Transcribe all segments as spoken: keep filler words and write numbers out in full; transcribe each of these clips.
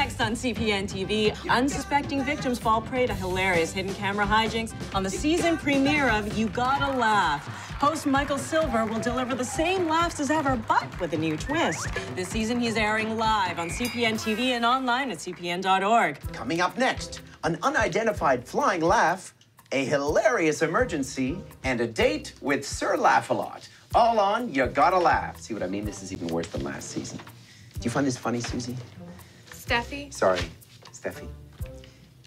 Next on C P N T V, unsuspecting victims fall prey to hilarious hidden camera hijinks on the season premiere of You Gotta Laugh. Host Michael Silver will deliver the same laughs as ever, but with a new twist. This season, he's airing live on C P N T V and online at c p n dot org. Coming up next, an unidentified flying laugh, a hilarious emergency, and a date with Sir Laugh-A-Lot. All on You Gotta Laugh. See what I mean? This is even worse than last season. Do you find this funny, Susie? Steffi? Sorry, Steffi.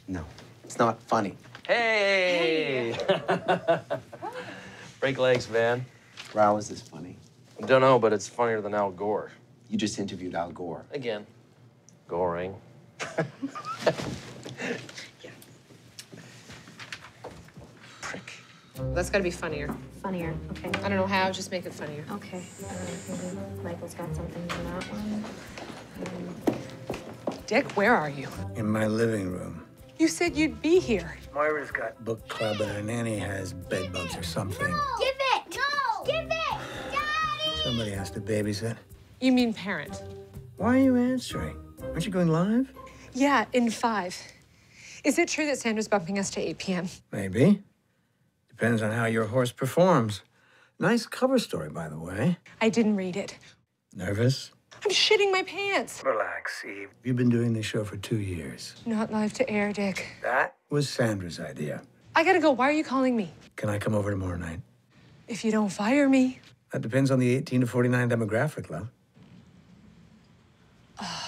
No, it's not funny. Hey! Hey. Break legs, man. Wow, is this funny? I don't know, but it's funnier than Al Gore. You just interviewed Al Gore. Again. Goring. Yeah. Prick. That's gotta be funnier. Funnier, okay. I don't know how, just make it funnier. Okay. Uh, maybe Michael's got something for that one. Um, Dick, where are you? In my living room. You said you'd be here. Moira's got book club and her nanny has bedbugs or something. No. Give it! No! Give it! Daddy! Somebody has to babysit. You mean parent. Why are you answering? Aren't you going live? Yeah, in five. Is it true that Sandra's bumping us to eight p m? Maybe. Depends on how your horse performs. Nice cover story, by the way. I didn't read it. Nervous? I'm shitting my pants. Relax, Eve. You've been doing this show for two years. Not live to air, Dick. That was Sandra's idea. I gotta go. Why are you calling me? Can I come over tomorrow night? If you don't fire me. That depends on the eighteen to forty-nine demographic, love.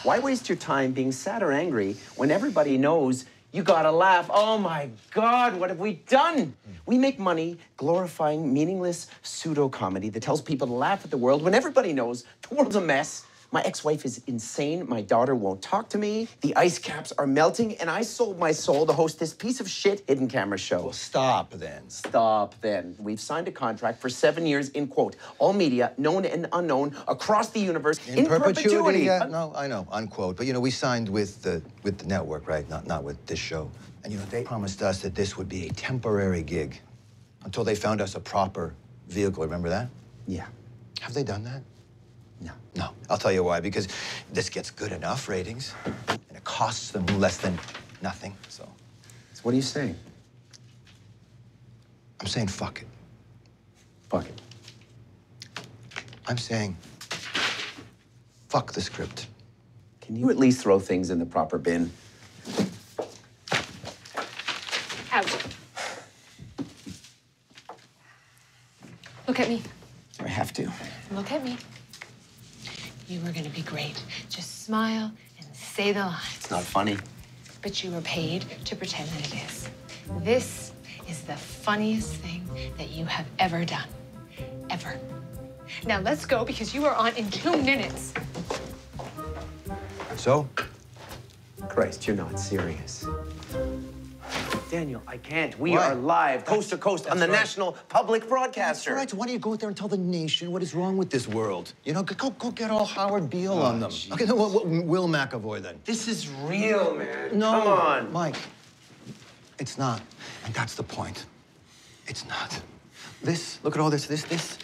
Why waste your time being sad or angry when everybody knows you gotta laugh? Oh my God, what have we done? We make money glorifying meaningless pseudo-comedy that tells people to laugh at the world when everybody knows the world's a mess. My ex-wife is insane, my daughter won't talk to me, the ice caps are melting, and I sold my soul to host this piece of shit hidden camera show. Well, stop then. Stop then. We've signed a contract for seven years in, quote, all media, known and unknown, across the universe, in, in perpetuity. perpetuity. Yeah, no, I know, unquote. But, you know, we signed with the, with the network, right? Not, not with this show. And, you know, they promised us that this would be a temporary gig until they found us a proper vehicle. Remember that? Yeah. Have they done that? No. No. I'll tell you why. Because this gets good enough ratings, and it costs them less than nothing, so. So what are you saying? I'm saying fuck it. Fuck it. I'm saying fuck the script. Can you at least throw things in the proper bin? Out. Look at me. I have to. Look at me. You were gonna be great. Just smile and say the line. It's not funny. But you were paid to pretend that it is. This is the funniest thing that you have ever done. Ever. Now let's go because you are on in two minutes. So? Christ, you're not serious. Daniel, I can't. We what? are live, coast to coast, That's on the right. national public broadcaster. That's right. So why don't you go out there and tell the nation what is wrong with this world? You know, go, go get all Howard Beale oh, on them. Geez. Okay, no, well, Will McAvoy then. This is real, man. No, come on, Mike. It's not, and that's the point. It's not. This. Look at all this. This. This.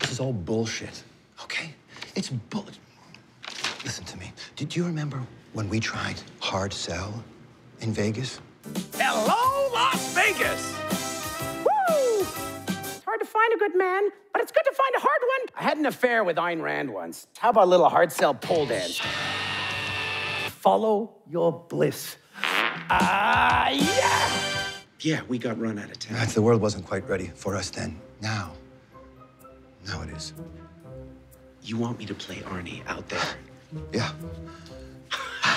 This is all bullshit. Okay. It's bull. Listen to me. Did you remember when we tried Hard Sell in Vegas? Hello, Las Vegas! Woo! It's hard to find a good man, but it's good to find a hard one. I had an affair with Ayn Rand once. How about a little hard sell pole dance? Follow your bliss. Ah, uh, yeah! Yeah, we got run out of town. That's, the world wasn't quite ready for us then. Now. Now it is. You want me to play Arnie out there? Yeah.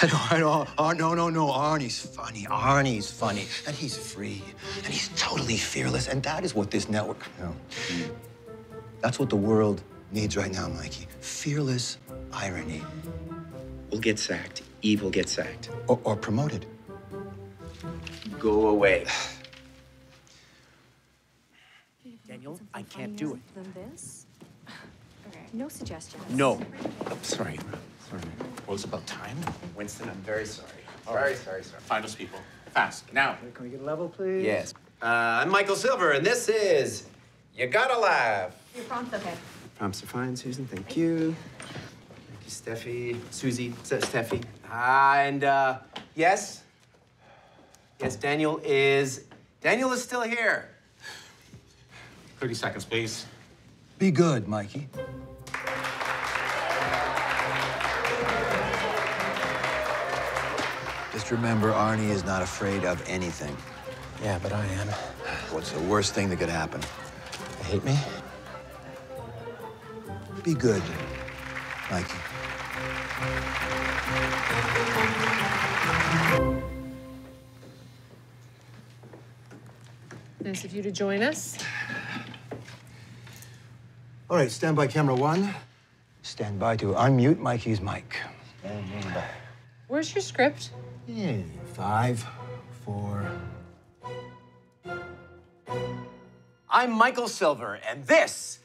I know, I know. Oh, no, no, no. Arnie's funny. Arnie's funny. And he's free. And he's totally fearless. And that is what this network, you know, mm. that's what the world needs right now, Mikey. Fearless irony. We'll get sacked. Eve will get sacked. Or, or promoted. Go away. Daniel, I can't do it. Than this? Okay. No suggestions. No. Oh, sorry. Sorry. Well, it's about time. Winston, I'm very sorry. Oh. Very sorry, sir. Find us people. Fast. Now. Can we get a level, please? Yes. Uh, I'm Michael Silver, and this is You Gotta Laugh. Your prompt's okay. Prompts are fine, Susan. Thank you. Thank you, Steffi, Susie, Steffi. Ah, and uh, yes, yes, Daniel is, Daniel is still here. thirty seconds, please. Be good, Mikey. Just remember, Arnie is not afraid of anything. Yeah, but I am. What's the worst thing that could happen? They hate me? Be good, Mikey. Nice of you to join us. All right, stand by camera one. Stand by to unmute Mikey's mic. Stand by. Where's your script? Yeah, five, four. I'm Michael Silver, and this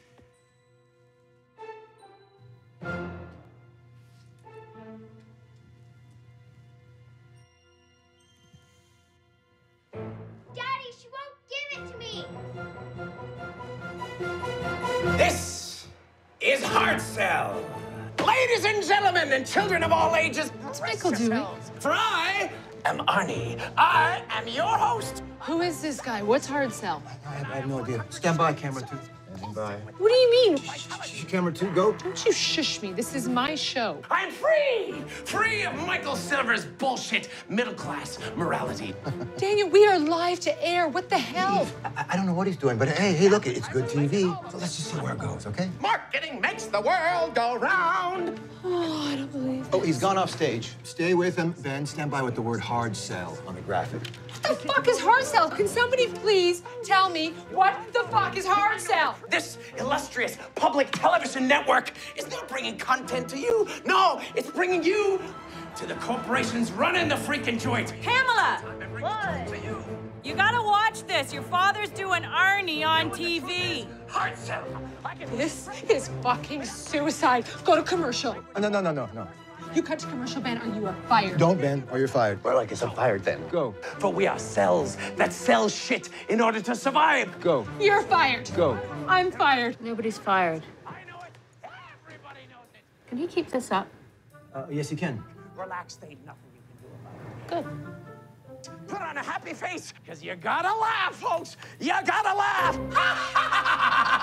HARDSELL! Ladies and gentlemen and children of all ages, what's Michael doing? For I am Arnie. I am your host. Who is this guy? What's HARDSELL? I have, I have no idea. Stand by, camera two. Stand by. What do you mean? Shh, camera two, go. Don't you shush me. This is my show. I'm free! Free of Michael Silver's bullshit middle-class morality. Daniel, we are live to air. What the hell? Eve, I, I don't know what he's doing, but hey, hey, look, it's good T V. So let's just see where it goes, okay? Marketing makes the world go round. Oh, I don't believe this. Oh, he's gone off stage. Stay with him, Ben. Stand by with the word hard sell on the graphic. What the fuck is HARDSELL? Can somebody please tell me what the fuck is HARDSELL? This illustrious public television network is not bringing content to you. No, it's bringing you to the corporations running the freaking joint. Pamela! What? To you. You gotta watch this. Your father's doing Arnie on T V. HARDSELL! This is fucking suicide. Go to commercial. Oh, no, no, no, no, no. You cut to commercial, Ben, or you are fired. Don't, Ben, or you're fired. Well, I guess I'm fired then. Go. For we are cells that sell shit in order to survive. Go. You're fired. Go. I'm fired. Nobody's fired. I know it. Everybody knows it. Can he keep this up? Uh, yes, he can. Relax, there ain't nothing you can do about it. Good. Put on a happy face, because you gotta laugh, folks. You gotta laugh.